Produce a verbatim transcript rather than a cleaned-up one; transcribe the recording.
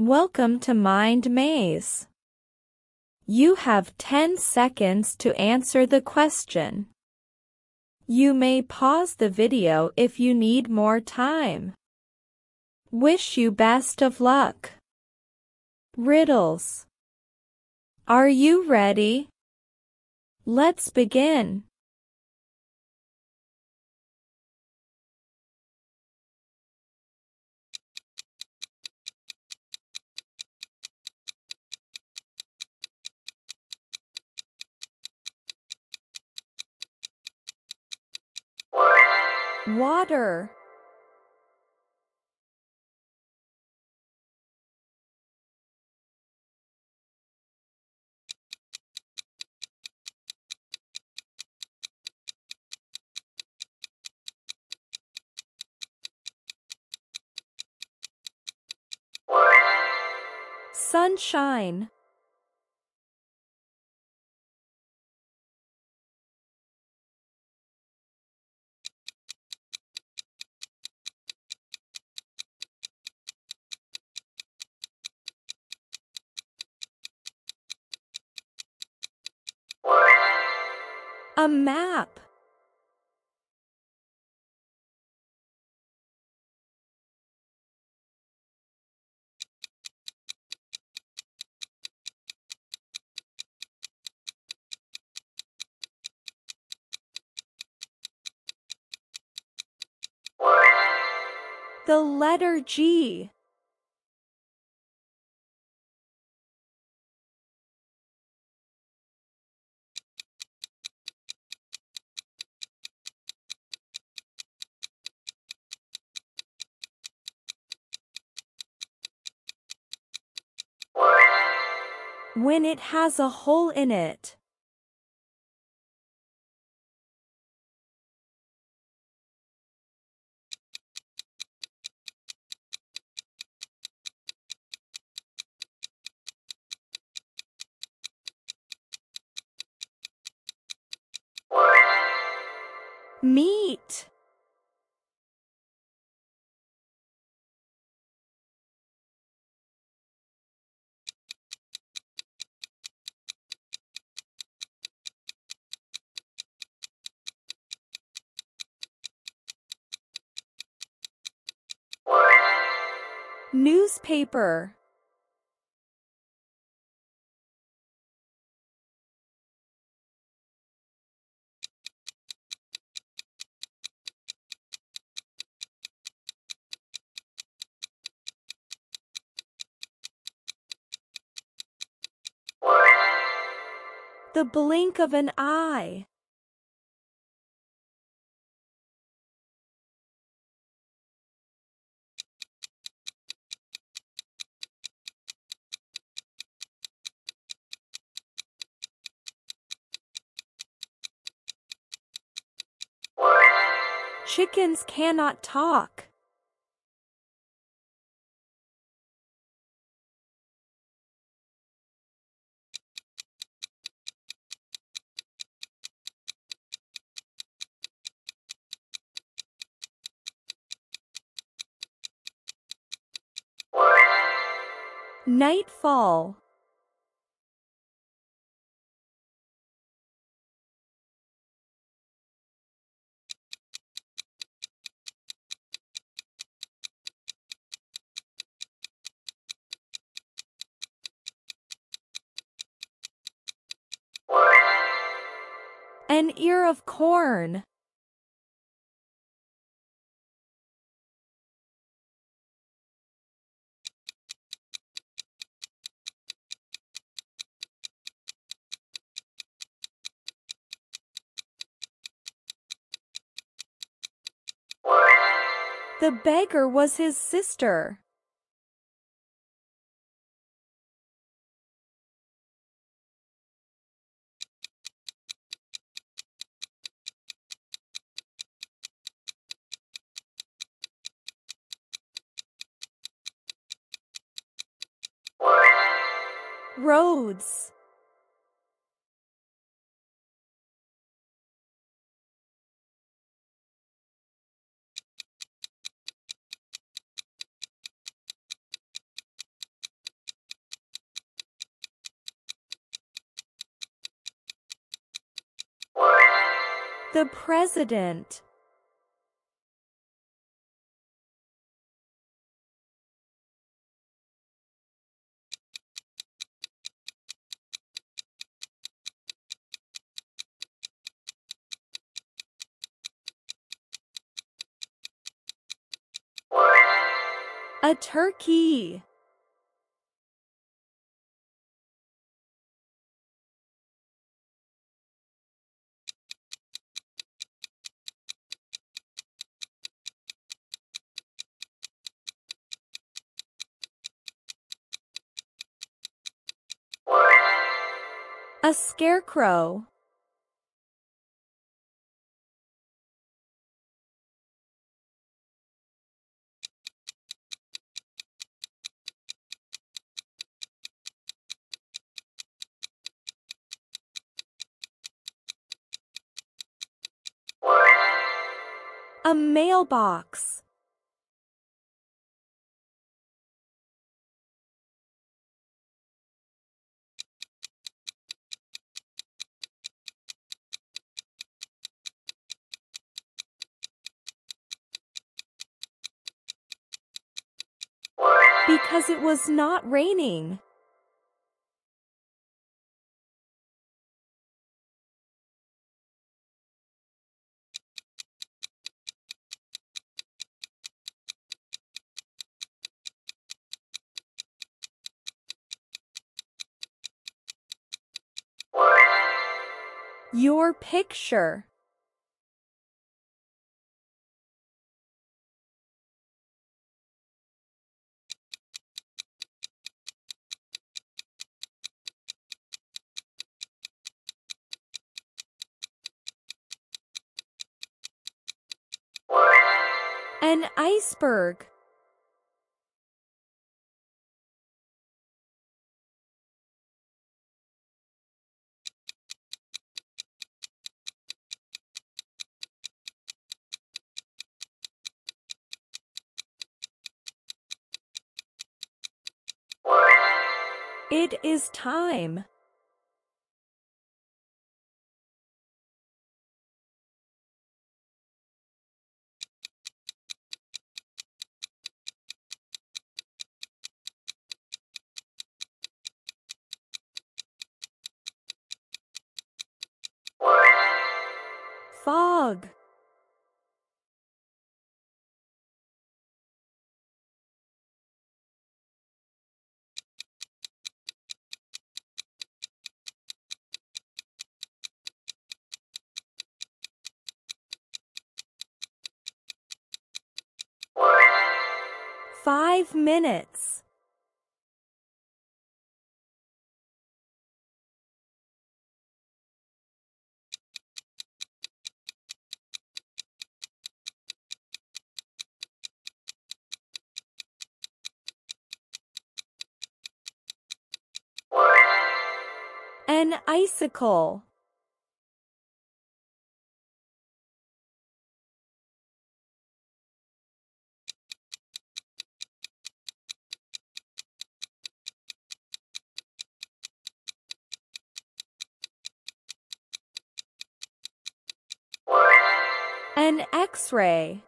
Welcome to Mind Maze. You have ten seconds to answer the question. You may pause the video if you need more time. Wish you best of luck. Riddles. Are you ready? Let's begin. Water. Sunshine. A map. The letter G. When it has a hole in it. Meat. Newspaper. The blink of an eye. Chickens cannot talk. Nightfall. An ear of corn. The beggar was his sister. Roads. The President. A turkey. A scarecrow. A mailbox. Because it was not raining. Your picture. An iceberg. It is time. Fog. Five minutes. An icicle. An X-ray.